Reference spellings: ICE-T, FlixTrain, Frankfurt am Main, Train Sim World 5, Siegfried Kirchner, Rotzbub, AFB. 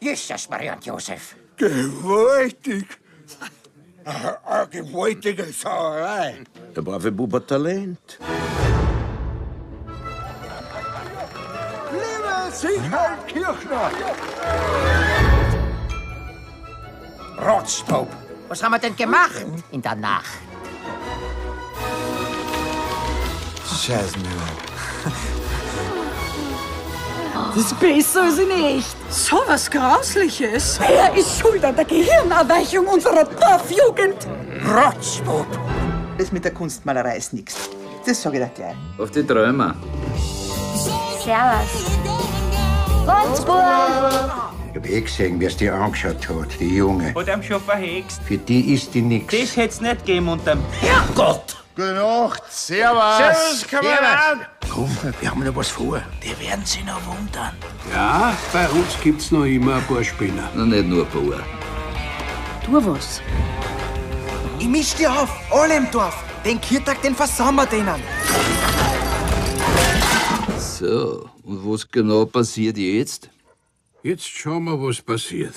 Jesus, Maria und Josef. Gewaltig. Eine gewaltige Sauerei. Der brave Bub hat Talent. Lieber Siegfried Kirchner! Rotzbub, was haben wir denn gemacht in der Nacht? Scheiß mir. Das ist besser als in echt. So was Grausliches. Wer ist schuld an der Gehirnerweichung unserer Dorfjugend? Rotzbub. Das mit der Kunstmalerei ist nichts. Das sag ich dir gleich. Auf die Träume. Servus. Rotzbub. Ich hab eh gesehen, wie es die angeschaut hat, die Junge. Hat ihm schon verhext. Für die ist die nix. Das hätt's nicht gegeben unterm Herrgott! Gute Nacht, servus! Servus, Kameraden! Komm, wir haben noch was vor. Die werden sich noch wundern. Ja, bei uns gibt's noch immer ein paar Spinner. Na, nicht nur ein paar. Tu was. Ich misch die auf, alle im Dorf. Den Kirtag, den versauen wir denen. So, und was genau passiert jetzt? Jetzt schauen wir, was passiert.